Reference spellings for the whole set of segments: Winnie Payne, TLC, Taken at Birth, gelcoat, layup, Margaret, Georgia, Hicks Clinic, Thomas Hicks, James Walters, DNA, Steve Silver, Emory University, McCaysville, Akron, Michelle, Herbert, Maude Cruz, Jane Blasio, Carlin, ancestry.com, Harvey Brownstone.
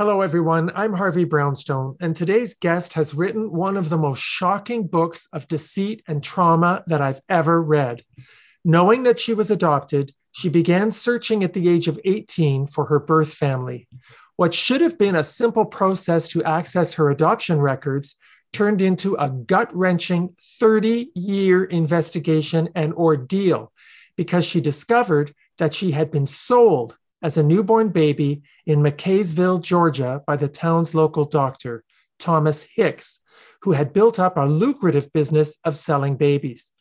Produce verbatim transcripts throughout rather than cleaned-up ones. Hello, everyone. I'm Harvey Brownstone, and today's guest has written one of the most shocking books of deceit and trauma that I've ever read. Knowing that she was adopted, she began searching at the age of eighteen for her birth family. What should have been a simple process to access her adoption records turned into a gut-wrenching thirty-year investigation and ordeal because she discovered that she had been sold as a newborn baby in McCaysville, Georgia, by the town's local doctor, Thomas Hicks, who had built up a lucrative business of selling babies.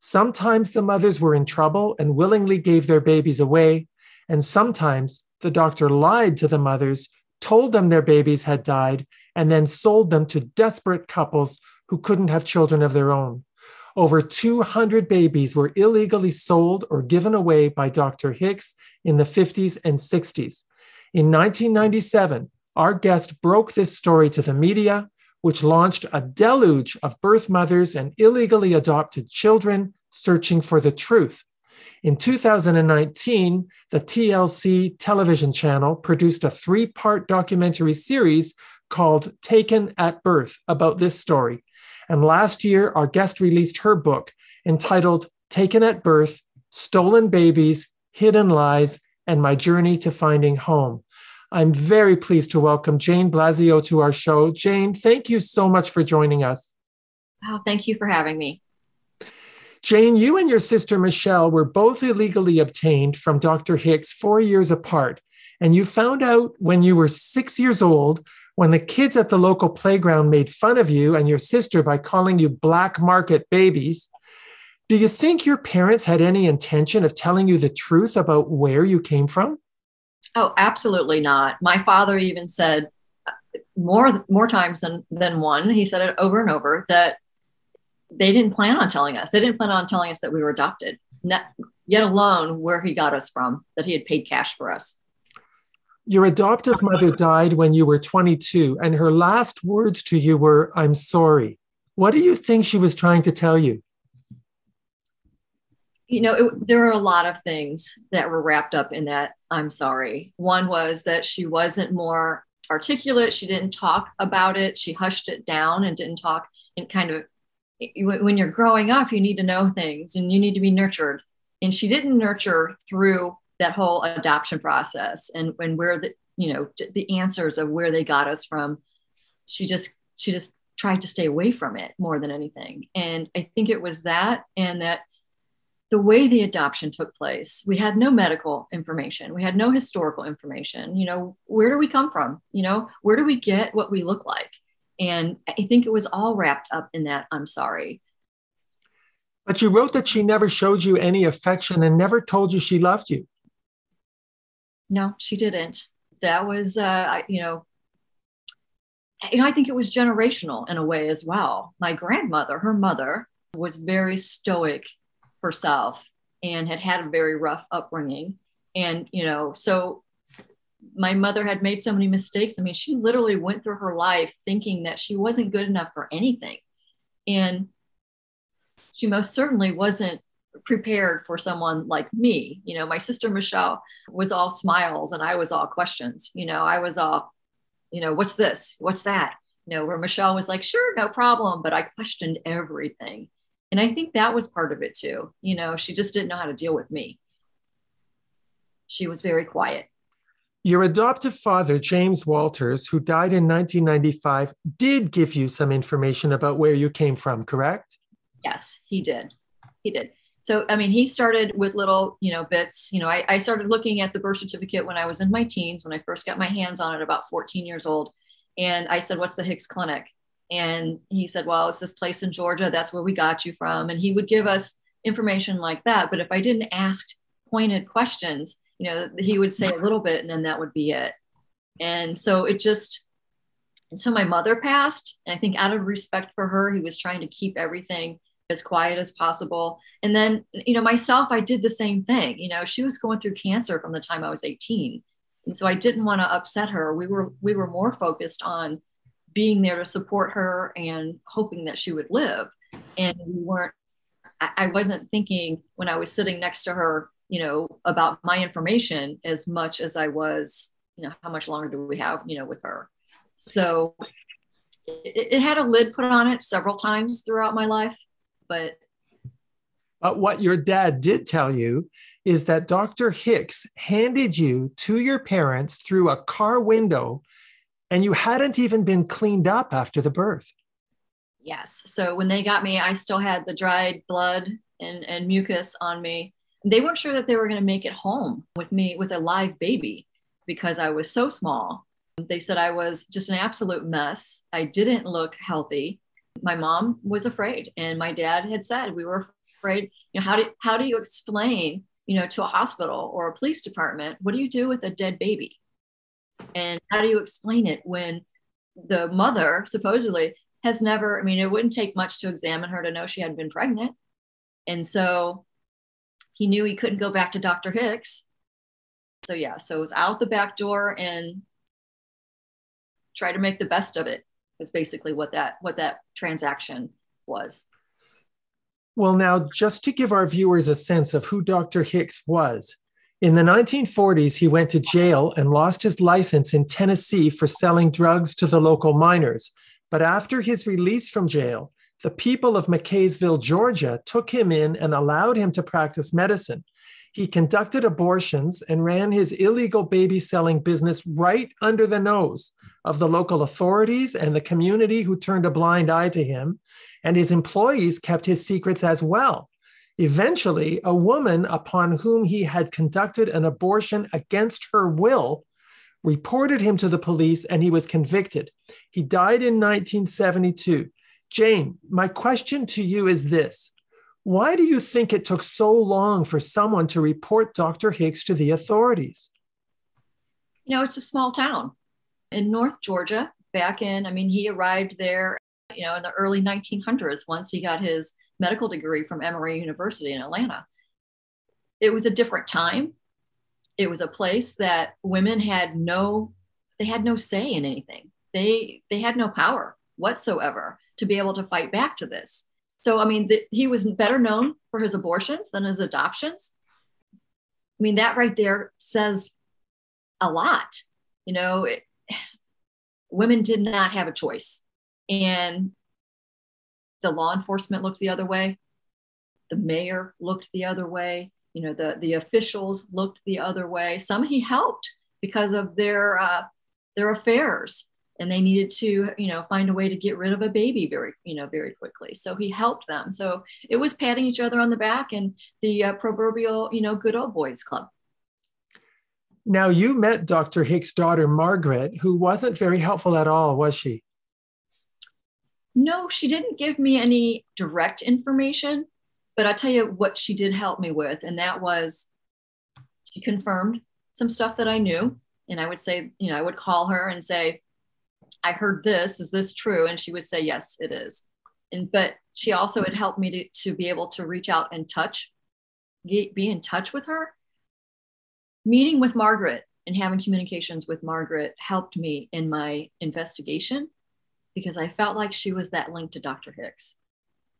Sometimes the mothers were in trouble and willingly gave their babies away, and sometimes the doctor lied to the mothers, told them their babies had died, and then sold them to desperate couples who couldn't have children of their own. Over two hundred babies were illegally sold or given away by Doctor Hicks in the fifties and sixties. In nineteen ninety-seven, our guest broke this story to the media, which launched a deluge of birth mothers and illegally adopted children searching for the truth. In two thousand nineteen, the T L C television channel produced a three-part documentary series called Taken at Birth about this story. And last year, our guest released her book entitled Taken at Birth, Stolen Babies, Hidden Lies, and My Journey to Finding Home. I'm very pleased to welcome Jane Blasio to our show. Jane, thank you so much for joining us. Oh, thank you for having me. Jane, you and your sister Michelle were both illegally obtained from Doctor Hicks four years apart. And you found out when you were six years old when the kids at the local playground made fun of you and your sister by calling you black market babies. Do you think your parents had any intention of telling you the truth about where you came from? Oh, absolutely not. My father even said more more times than, than one, he said it over and over, that they didn't plan on telling us. They didn't plan on telling us that we were adopted, not, yet alone where he got us from, that he had paid cash for us. Your adoptive mother died when you were twenty-two, and her last words to you were, "I'm sorry." What do you think she was trying to tell you? You know, it, there were a lot of things that were wrapped up in that "I'm sorry." One was that she wasn't more articulate. She didn't talk about it. She hushed it down and didn't talk. And kind of, when you're growing up, you need to know things and you need to be nurtured. And she didn't nurture through that whole adoption process and when where the, you know, the answers of where they got us from. She just, she just tried to stay away from it more than anything. And I think it was that, and that the way the adoption took place, we had no medical information. We had no historical information. You know, where do we come from? You know, where do we get what we look like? And I think it was all wrapped up in that "I'm sorry." But you wrote that she never showed you any affection and never told you she loved you. No, she didn't. That was, uh, you know, you know, I think it was generational in a way as well. My grandmother, her mother, was very stoic herself and had had a very rough upbringing. And, you know, so my mother had made so many mistakes. I mean, she literally went through her life thinking that she wasn't good enough for anything. And she most certainly wasn't prepared for someone like me. You know, my sister Michelle was all smiles and I was all questions. You know, I was all, you know, what's this? What's that? You know, where Michelle was like, sure, no problem. But I questioned everything. And I think that was part of it too. You know, she just didn't know how to deal with me. She was very quiet. Your adoptive father, James Walters, who died in nineteen ninety-five, did give you some information about where you came from, correct? Yes, he did. He did. So, I mean, he started with little, you know, bits. You know, I, I started looking at the birth certificate when I was in my teens, when I first got my hands on it about fourteen years old. And I said, "What's the Hicks Clinic?" And he said, "Well, it's this place in Georgia. That's where we got you from." And he would give us information like that. But if I didn't ask pointed questions, you know, he would say a little bit and then that would be it. And so it just, and so my mother passed. And I think out of respect for her, he was trying to keep everything as quiet as possible. And then, you know, myself, I did the same thing. You know, she was going through cancer from the time I was eighteen. And so I didn't want to upset her. We were, we were more focused on being there to support her and hoping that she would live. And we weren't, I, I wasn't thinking when I was sitting next to her, you know, about my information as much as I was you know, how much longer do we have, you know, with her? So it, it had a lid put on it several times throughout my life, but. But what your dad did tell you is that Doctor Hicks handed you to your parents through a car window, and you hadn't even been cleaned up after the birth. Yes. So when they got me, I still had the dried blood and, and mucus on me. They weren't sure that they were going to make it home with me with a live baby because I was so small. They said I was just an absolute mess. I didn't look healthy. My mom was afraid, and my dad had said we were afraid. You know, how do how do you explain, you know, to a hospital or a police department, what do you do with a dead baby? And how do you explain it when the mother supposedly has never, I mean, it wouldn't take much to examine her to know she had been pregnant. And so he knew he couldn't go back to Doctor Hicks. So yeah, so it was out the back door and try to make the best of it is basically what that, what that transaction was. Well, now, just to give our viewers a sense of who Doctor Hicks was, in the nineteen forties, he went to jail and lost his license in Tennessee for selling drugs to the local miners. But after his release from jail, the people of McCaysville, Georgia, took him in and allowed him to practice medicine. He conducted abortions and ran his illegal baby selling business right under the nose of the local authorities and the community, who turned a blind eye to him, and his employees kept his secrets as well. Eventually, a woman upon whom he had conducted an abortion against her will reported him to the police, and he was convicted. He died in nineteen seventy-two. Jane, my question to you is this. Why do you think it took so long for someone to report Doctor Hicks to the authorities? You know, it's a small town in North Georgia back in, I mean, he arrived there, you know, in the early nineteen hundreds, once he got his medical degree from Emory University in Atlanta. It was a different time. It was a place that women had no, they had no say in anything. They, they had no power whatsoever to be able to fight back to this. So, I mean, the, he was better known for his abortions than his adoptions. I mean, that right there says a lot. You know, it, women did not have a choice. And the law enforcement looked the other way. The mayor looked the other way. You know, the, the officials looked the other way. Some he helped because of their, uh, their affairs. And they needed to, you know, find a way to get rid of a baby very, you know, very quickly. So he helped them. So it was patting each other on the back and the uh, proverbial, you know, good old boys club. Now, you met Doctor Hicks' daughter, Margaret, who wasn't very helpful at all, was she? No, she didn't give me any direct information, but I'll tell you what she did help me with. And that was, she confirmed some stuff that I knew. And I would say, you know, I would call her and say, I heard this, is this true? And she would say, yes, it is. And, but she also had helped me to, to be able to reach out and touch, get, be in touch with her. Meeting with Margaret and having communications with Margaret helped me in my investigation because I felt like she was that link to Doctor Hicks.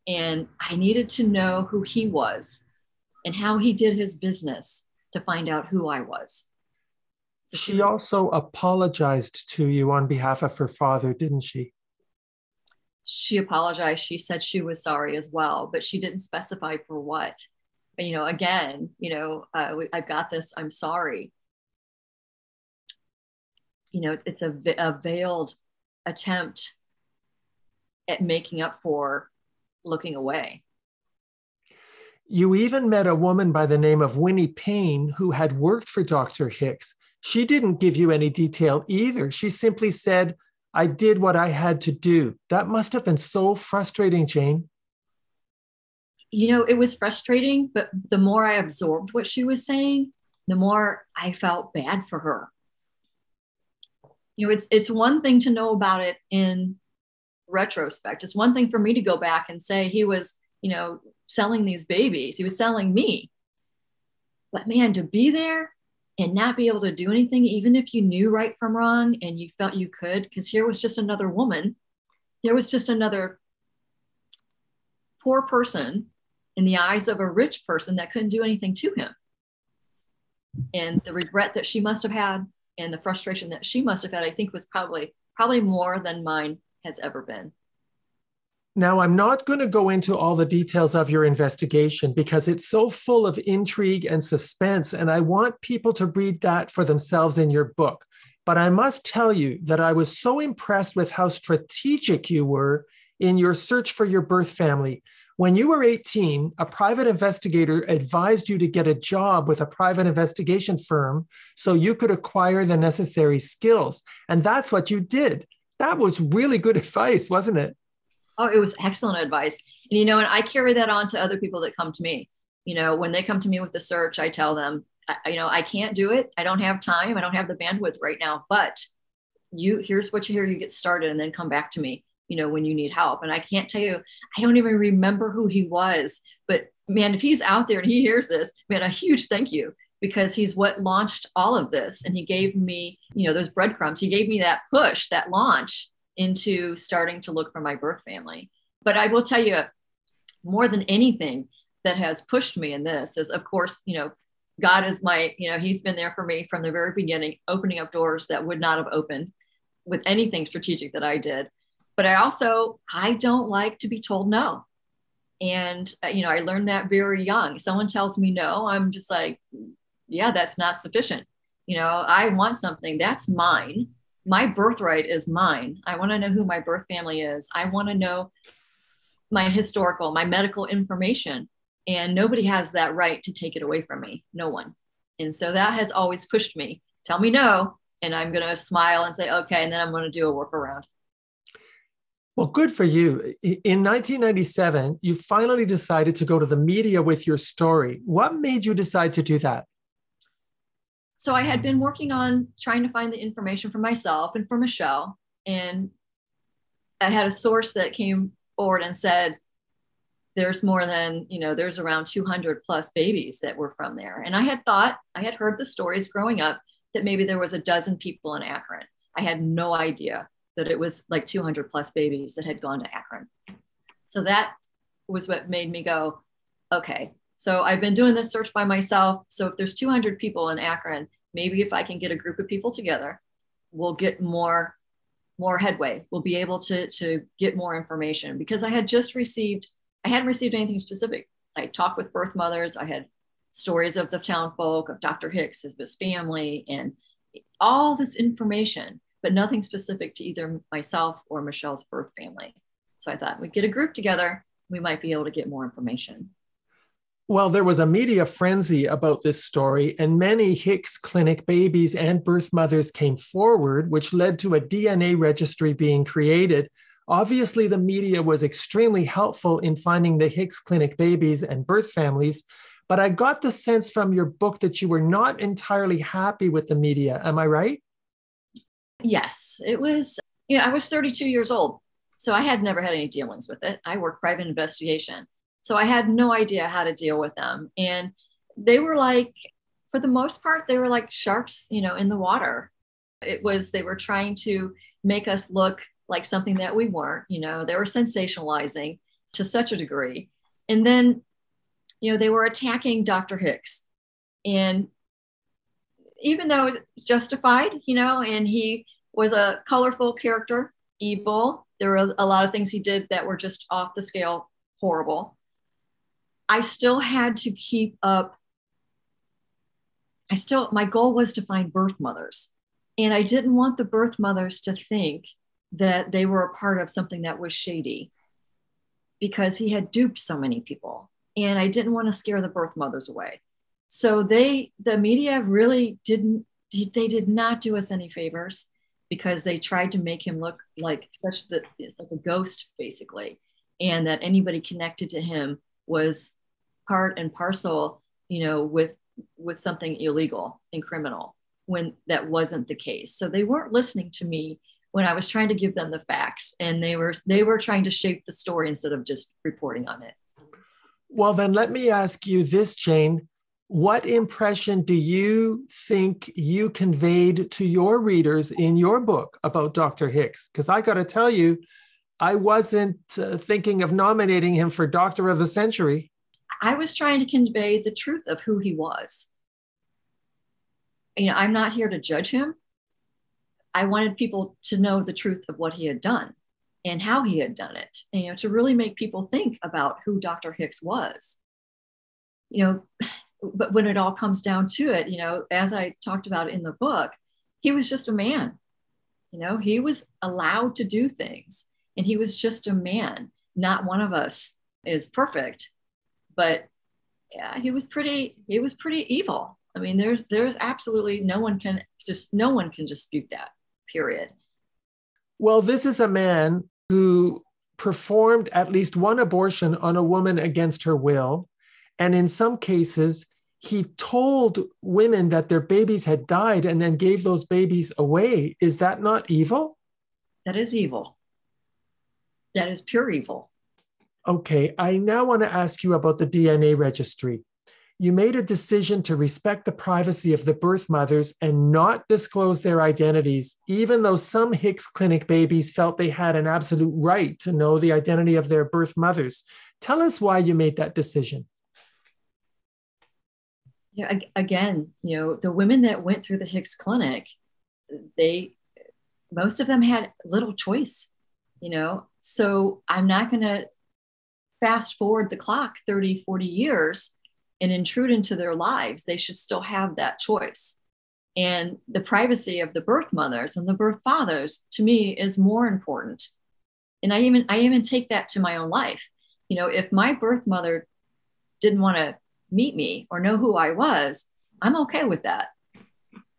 And I needed to know who he was and how he did his business to find out who I was. So she, she was, also apologized to you on behalf of her father, didn't she? She apologized. She said she was sorry as well, but she didn't specify for what. But, you know, again, you know, uh, I've got this, I'm sorry. You know, it's a, a veiled attempt at making up for looking away. You even met a woman by the name of Winnie Payne who had worked for Doctor Hicks. She didn't give you any detail either. She simply said, I did what I had to do. That must have been so frustrating, Jane. You know, it was frustrating, but the more I absorbed what she was saying, the more I felt bad for her. You know, it's, it's one thing to know about it in retrospect. It's one thing for me to go back and say he was, you know, selling these babies. He was selling me. But man, to be there and not be able to do anything, even if you knew right from wrong and you felt you could, because here was just another woman. Here was just another poor person in the eyes of a rich person that couldn't do anything to him. And the regret that she must have had, and the frustration that she must have had, I think, was probably probably more than mine has ever been. Now, I'm not going to go into all the details of your investigation because it's so full of intrigue and suspense, and I want people to read that for themselves in your book. But I must tell you that I was so impressed with how strategic you were in your search for your birth family. When you were eighteen, a private investigator advised you to get a job with a private investigation firm so you could acquire the necessary skills. And that's what you did. That was really good advice, wasn't it? Oh, it was excellent advice. And, you know, and I carry that on to other people that come to me. You know, when they come to me with the search, I tell them, I, you know, I can't do it. I don't have time. I don't have the bandwidth right now, but you, here's what you hear. You get started and then come back to me, you know, when you need help. And I can't tell you, I don't even remember who he was, but man, if he's out there and he hears this, man, a huge thank you, because he's what launched all of this. And he gave me, you know, those breadcrumbs. He gave me that push, that launch into starting to look for my birth family. But I will tell you, more than anything that has pushed me in this is, of course, you know, God is my, you know, he's been there for me from the very beginning, opening up doors that would not have opened with anything strategic that I did. But I also, I don't like to be told no. And, uh, you know, I learned that very young. Someone tells me no, I'm just like, yeah, that's not sufficient. You know, I want something that's mine. My birthright is mine. I want to know who my birth family is. I want to know my historical, my medical information. And nobody has that right to take it away from me. No one. And so that has always pushed me. Tell me no, and I'm going to smile and say, okay. And then I'm going to do a workaround. Well, good for you. In nineteen ninety-seven, you finally decided to go to the media with your story. What made you decide to do that? So I had been working on trying to find the information for myself and for Michelle. And I had a source that came forward and said, there's more than, you know, there's around two hundred plus babies that were from there. And I had thought, I had heard the stories growing up that maybe there was a dozen people in Akron. I had no idea that it was like two hundred plus babies that had gone to Akron. So that was what made me go, okay, so I've been doing this search by myself. So if there's two hundred people in Akron, maybe if I can get a group of people together, we'll get more, more headway. We'll be able to, to get more information, because I had just received I hadn't received anything specific. I talked with birth mothers. I had stories of the town folk, of Doctor Hicks, of his family, and all this information, but nothing specific to either myself or Michelle's birth family. So I thought we'd get a group together. We might be able to get more information. Well, there was a media frenzy about this story, and many Hicks Clinic babies and birth mothers came forward, which led to a D N A registry being created. Obviously, the media was extremely helpful in finding the Hicks Clinic babies and birth families, but I got the sense from your book that you were not entirely happy with the media. Am I right? Yes, it was. You know, I was thirty-two years old, so I had never had any dealings with it. I worked private investigation, so I had no idea how to deal with them. And they were like, for the most part, they were like sharks, you know, in the water. It was, they were trying to make us look like something that we weren't, you know, they were sensationalizing to such a degree. And then, you know, they were attacking Doctor Hicks. And even though it's justified, you know, and he was a colorful character, evil, there were a lot of things he did that were just off the scale, horrible. I still had to keep up. I still, my goal was to find birth mothers. And I didn't want the birth mothers to think that they were a part of something that was shady, because he had duped so many people. And I didn't want to scare the birth mothers away. So they, the media really didn't, they did not do us any favors, because they tried to make him look like such that it's like a ghost, basically. And that anybody connected to him was part and parcel, you know, with, with something illegal and criminal, when that wasn't the case. So they weren't listening to me when I was trying to give them the facts, and they were they were trying to shape the story instead of just reporting on it. Well, then let me ask you this, Jane. What impression do you think you conveyed to your readers in your book about Doctor Hicks? Because I got to tell you, I wasn't uh, thinking of nominating him for Doctor of the Century. I was trying to convey the truth of who he was. You know, I'm not here to judge him. I wanted people to know the truth of what he had done and how he had done it, you know, to really make people think about who Doctor Hicks was. You know, but when it all comes down to it, you know, as I talked about in the book, he was just a man. You know, he was allowed to do things, and he was just a man. Not one of us is perfect, but yeah, he was pretty, he was pretty evil. I mean, there's, there's absolutely no one can just, no one can dispute that, period. Well, this is a man who performed at least one abortion on a woman against her will. And in some cases, he told women that their babies had died and then gave those babies away. Is that not evil? That is evil. That is pure evil. Okay, I now want to ask you about the D N A registry. You made a decision to respect the privacy of the birth mothers and not disclose their identities, even though some Hicks Clinic babies felt they had an absolute right to know the identity of their birth mothers. Tell us why you made that decision. Yeah, again, you know, the women that went through the Hicks Clinic, they, most of them had little choice, you know, so I'm not going to fast forward the clock thirty, forty years and intrude into their lives. They should still have that choice. And the privacy of the birth mothers and the birth fathers, to me, is more important. And I even, I even take that to my own life. You know, if my birth mother didn't want to meet me or know who I was, I'm okay with that.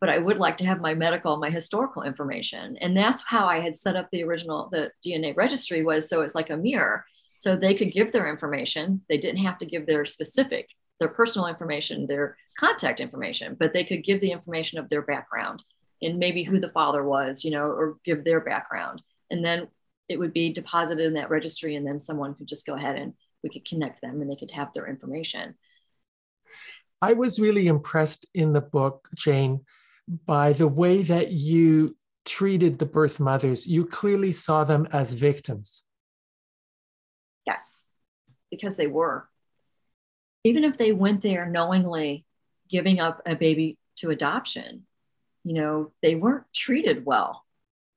But I would like to have my medical, my historical information. And that's how I had set up the original, the D N A registry was, so it's like a mirror. So they could give their information. They didn't have to give their specific, their personal information, their contact information, but they could give the information of their background and maybe who the father was, you know, or give their background. And then it would be deposited in that registry. And then someone could just go ahead and we could connect them and they could have their information. I was really impressed in the book, Jane, by the way that you treated the birth mothers. You clearly saw them as victims. Yes, because they were. Even if they went there knowingly giving up a baby to adoption, you know, they weren't treated well.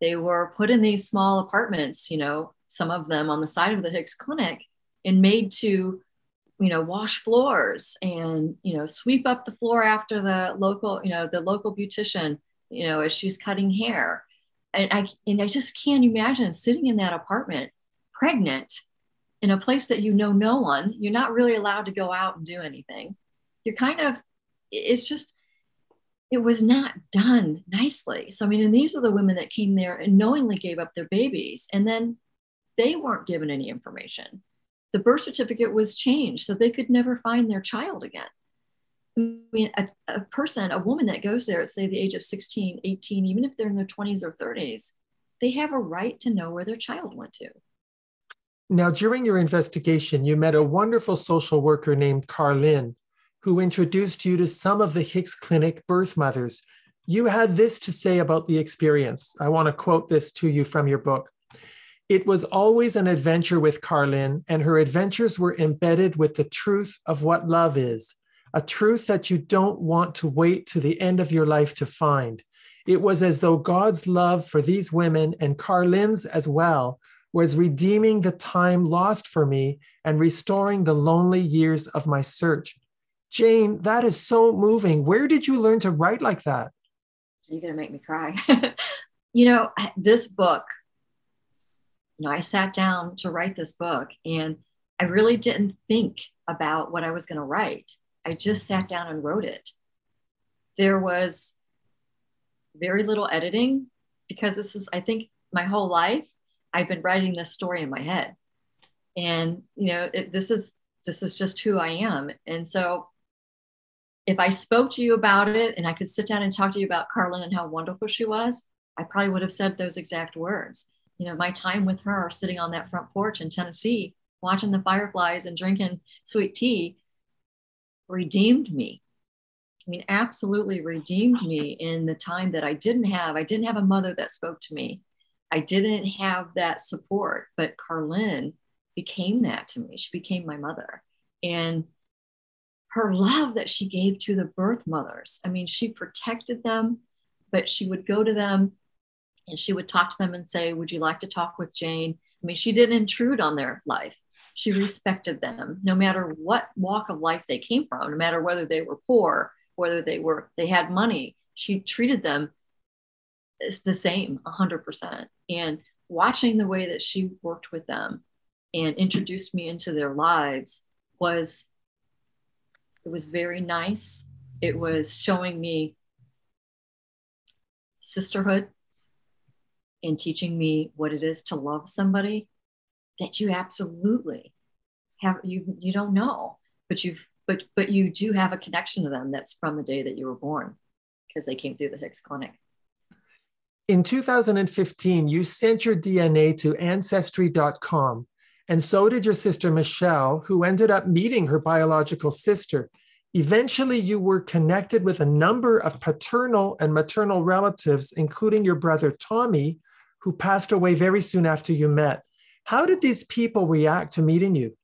They were put in these small apartments, you know, some of them on the side of the Hicks Clinic, and made to, you know, wash floors and, you know, sweep up the floor after the local, you know, the local beautician, you know, as she's cutting hair. And I, and I just can't imagine sitting in that apartment, pregnant, in a place that you know no one. You're not really allowed to go out and do anything. You're kind of, it's just, it was not done nicely. So, I mean, and these are the women that came there and knowingly gave up their babies, and then they weren't given any information. The birth certificate was changed so they could never find their child again. I mean, a, a person, a woman that goes there at, say, the age of sixteen, eighteen, even if they're in their twenties or thirties, they have a right to know where their child went to. Now, during your investigation, you met a wonderful social worker named Carlin, who introduced you to some of the Hicks Clinic birth mothers. You had this to say about the experience. I want to quote this to you from your book. "It was always an adventure with Carlin, and her adventures were embedded with the truth of what love is, a truth that you don't want to wait to the end of your life to find. It was as though God's love for these women, and Carlin's as well, was redeeming the time lost for me and restoring the lonely years of my search." Jane, that is so moving. Where did you learn to write like that? You're going to make me cry. You know, this book, you know, I sat down to write this book and I really didn't think about what I was going to write. I just sat down and wrote it. There was very little editing because this is, I think, my whole life I've been writing this story in my head. And, you know, it, this is, this is just who I am. And so if I spoke to you about it and I could sit down and talk to you about Carlin and how wonderful she was, I probably would have said those exact words. You know, my time with her sitting on that front porch in Tennessee, watching the fireflies and drinking sweet tea, redeemed me. I mean, absolutely redeemed me in the time that I didn't have. I didn't have a mother that spoke to me. I didn't have that support, but Carlin became that to me. She became my mother. And her love that she gave to the birth mothers, I mean, she protected them, but she would go to them And she would talk to them and say, would you like to talk with Jane? I mean, she didn't intrude on their life. She respected them, no matter what walk of life they came from, no matter whether they were poor, whether they were, they had money. She treated them as the same, one hundred percent. And watching the way that she worked with them and introduced me into their lives was, it was very nice. It was showing me sisterhood and teaching me what it is to love somebody that you absolutely have, you, you don't know, but you've, but, but you do have a connection to them. That's from the day that you were born, because they came through the Hicks Clinic. In two thousand fifteen, you sent your D N A to ancestry dot com, and so did your sister Michelle, who ended up meeting her biological sister. Eventually, you were connected with a number of paternal and maternal relatives, including your brother Tommy, who passed away very soon after you met. How did these people react to meeting you?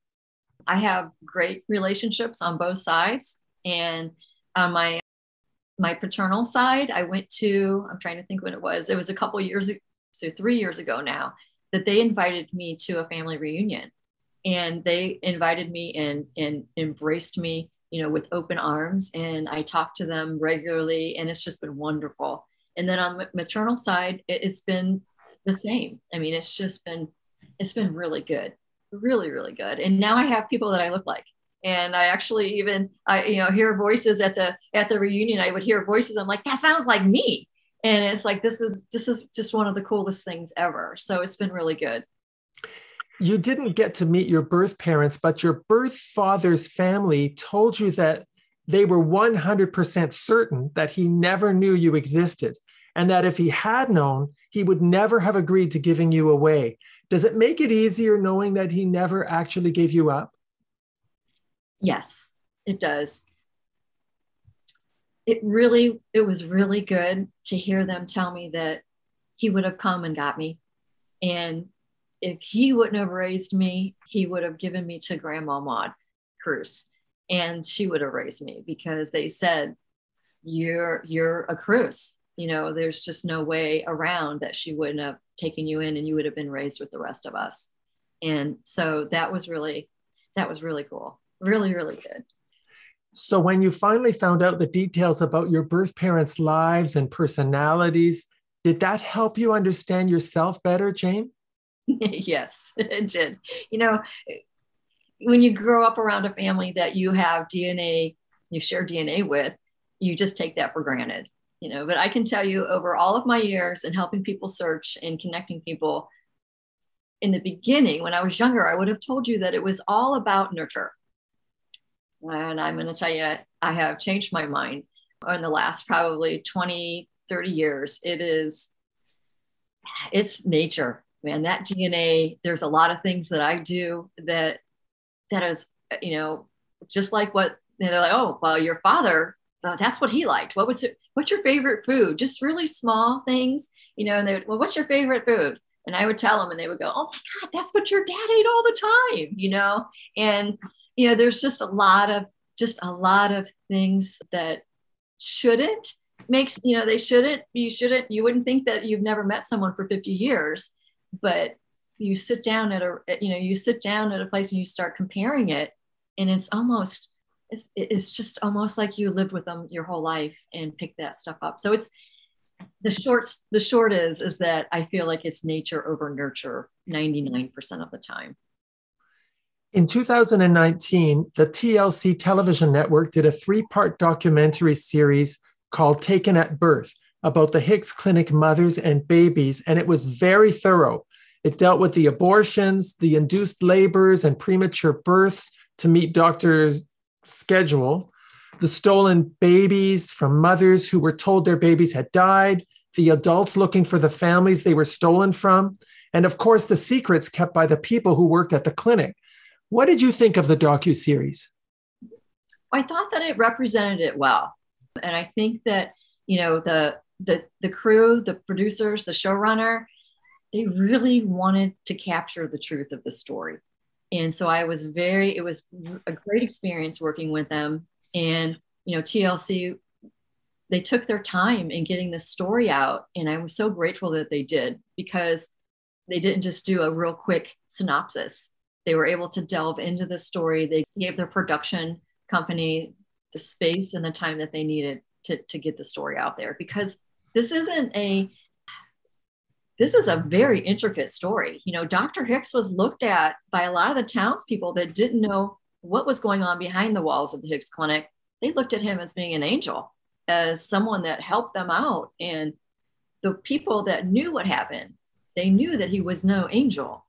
I have great relationships on both sides. And on my my paternal side, I went to, I'm trying to think when it was, it was a couple of years ago, so three years ago now, that they invited me to a family reunion. And they invited me and, and embraced me, you know, with open arms. And I talk to them regularly, and it's just been wonderful. And then on the maternal side, it, it's been the same. I mean, it's just been, it's been really good, really, really good. And now I have people that I look like. And I actually even, I, you know, hear voices at the, at the reunion, I would hear voices. I'm like, that sounds like me. And it's like, this is, this is just one of the coolest things ever. So it's been really good. You didn't get to meet your birth parents, but your birth father's family told you that they were one hundred percent certain that he never knew you existed, and that if he had known, he would never have agreed to giving you away. Does it make it easier knowing that he never actually gave you up? Yes, it does. It really, it was really good to hear them tell me that he would have come and got me. And if he wouldn't have raised me, he would have given me to Grandma Maude Cruz, and she would have raised me, because they said, you're, you're a Cruz. You know, there's just no way around that she wouldn't have taken you in, and you would have been raised with the rest of us. And so that was really, that was really cool. Really, really good. So when you finally found out the details about your birth parents' lives and personalities, did that help you understand yourself better, Jane? Yes, it did. You know, when you grow up around a family that you have D N A, you share D N A with, you just take that for granted, you know. But I can tell you, over all of my years and helping people search and connecting people, in the beginning, when I was younger, I would have told you that it was all about nurture. And I'm going to tell you, I have changed my mind in the last probably twenty, thirty years. It is, it's nature, man, that D N A. There's a lot of things that I do that, that is, you know, just like what they're like, oh, well, your father, well, that's what he liked. What was it? What's your favorite food? Just really small things, you know, and they would, well, what's your favorite food? And I would tell them, and they would go, oh my God, that's what your dad ate all the time, you know? And you know, there's just a lot of, just a lot of things that shouldn't makes, you know, they shouldn't, you shouldn't, you wouldn't think that you've never met someone for fifty years, but you sit down at a, you know, you sit down at a place and you start comparing it. And it's almost, it's, it's just almost like you lived with them your whole life and picked that stuff up. So it's the shorts, the short is, is that I feel like it's nature over nurture ninety-nine percent of the time. In two thousand nineteen, the T L C television network did a three-part documentary series called Taken at Birth about the Hicks Clinic mothers and babies, and it was very thorough. It dealt with the abortions, the induced labors, and premature births to meet doctors' schedule, the stolen babies from mothers who were told their babies had died, the adults looking for the families they were stolen from, and of course, the secrets kept by the people who worked at the clinic. What did you think of the docuseries? I thought that it represented it well. And I think that, you know, the, the, the crew, the producers, the showrunner, they really wanted to capture the truth of the story. And so I was very, it was a great experience working with them. And, you know, T L C they took their time in getting this story out. And I'm so grateful that they did, because they didn't just do a real quick synopsis. They were able to delve into the story. They gave their production company the space and the time that they needed to, to get the story out there, because this isn't a, this is a very intricate story. You know, Doctor Hicks was looked at by a lot of the townspeople that didn't know what was going on behind the walls of the Hicks Clinic. They looked at him as being an angel, as someone that helped them out. And the people that knew what happened, they knew that he was no angel.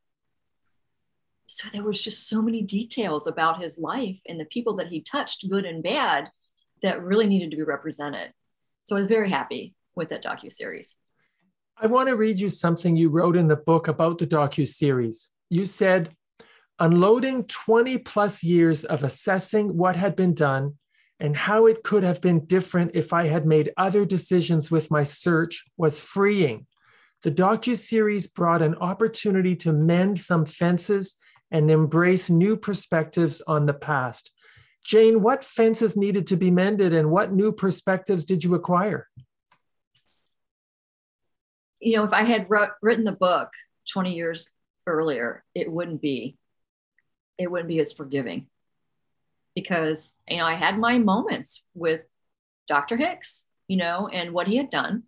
So there was just so many details about his life and the people that he touched, good and bad, that really needed to be represented. So I was very happy with that docuseries. I want to read you something you wrote in the book about the docuseries. You said, unloading twenty plus years of assessing what had been done and how it could have been different if I had made other decisions with my search was freeing. The docuseries brought an opportunity to mend some fences and embrace new perspectives on the past. Jane, what fences needed to be mended and what new perspectives did you acquire? You know, if I had written the book twenty years earlier, it wouldn't be, it wouldn't be as forgiving, because, you know, I had my moments with Doctor Hicks, you know, and what he had done,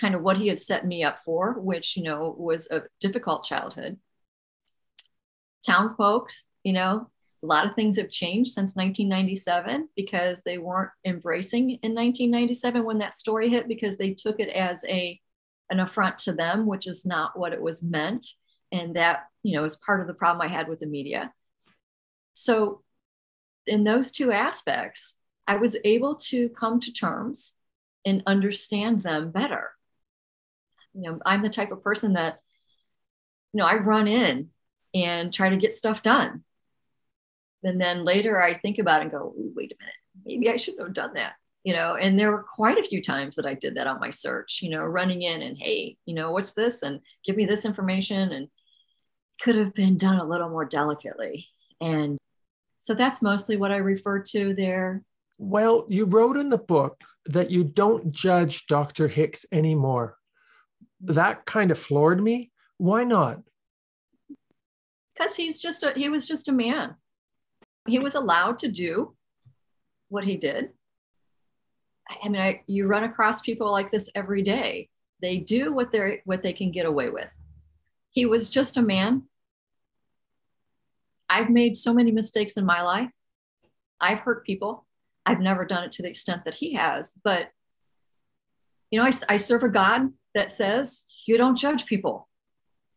kind of what he had set me up for, which, you know, was a difficult childhood. Town folks, you know, a lot of things have changed since nineteen ninety-seven, because they weren't embracing in nineteen ninety-seven when that story hit, because they took it as a an affront to them, which is not what it was meant. And that, you know, is part of the problem I had with the media. So in those two aspects, I was able to come to terms and understand them better. You know, I'm the type of person that, you know, I run in and try to get stuff done. And then later I think about it and go, wait a minute, maybe I shouldn't have done that. You know, and there were quite a few times that I did that on my search, you know, running in and, hey, you know, what's this? And give me this information. And could have been done a little more delicately. And so that's mostly what I refer to there. Well, you wrote in the book that you don't judge Doctor Hicks anymore. That kind of floored me. Why not? Because he's just a, he was just a man. He was allowed to do what he did. I mean, I, you run across people like this every day. They do what they're, what they can get away with. He was just a man. I've made so many mistakes in my life. I've hurt people. I've never done it to the extent that he has, but, you know, I, I serve a God that says, you don't judge people.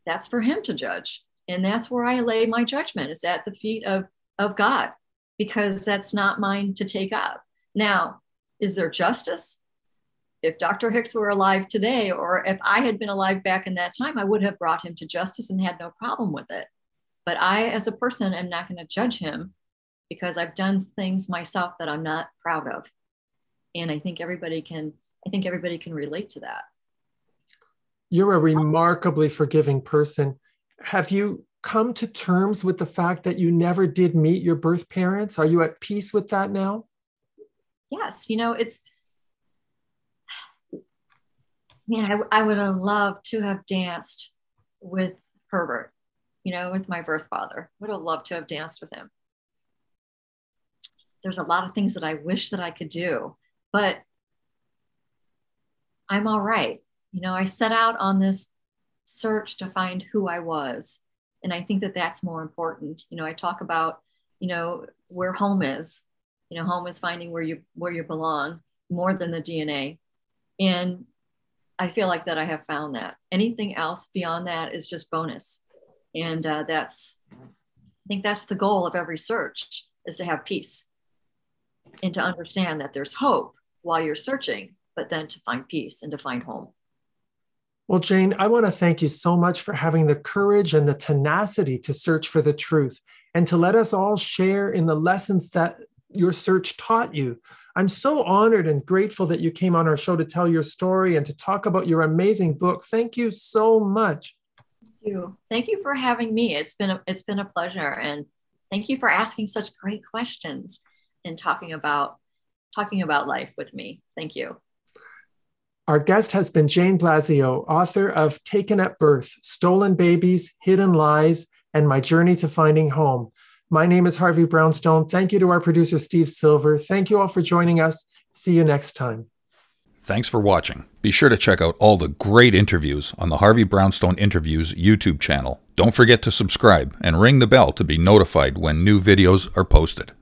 That's for him to judge. And that's where I lay my judgment, is at the feet of, of God, because that's not mine to take up. Now, is there justice? If Doctor Hicks were alive today, or if I had been alive back in that time, I would have brought him to justice and had no problem with it. But I, as a person, am not going to judge him, because I've done things myself that I'm not proud of. And I think everybody can, I think everybody can relate to that. You're a remarkably forgiving person. Have you come to terms with the fact that you never did meet your birth parents? Are you at peace with that now? Yes, you know, it's, man, I, I would have loved to have danced with Herbert, you know, with my birth father. Would have loved to have danced with him. There's a lot of things that I wish that I could do, but I'm all right. You know, I set out on this search to find who I was. And I think that that's more important. You know, I talk about, you know, where home is. You know, home is finding where you where you belong more than the D N A. And I feel like that I have found that. Anything else beyond that is just bonus. And uh, that's, I think that's the goal of every search, is to have peace and to understand that there's hope while you're searching, but then to find peace and to find home. Well, Jane, I want to thank you so much for having the courage and the tenacity to search for the truth and to let us all share in the lessons that your search taught you. I'm so honored and grateful that you came on our show to tell your story and to talk about your amazing book. Thank you so much. Thank you. Thank you for having me. It's been a, it's been a pleasure. And thank you for asking such great questions and talking about talking about life with me. Thank you. Our guest has been Jane Blasio, author of Taken at Birth, Stolen Babies, Hidden Lies, and My Journey to Finding Home. My name is Harvey Brownstone. Thank you to our producer, Steve Silver. Thank you all for joining us. See you next time. Thanks for watching. Be sure to check out all the great interviews on the Harvey Brownstone Interviews YouTube channel. Don't forget to subscribe and ring the bell to be notified when new videos are posted.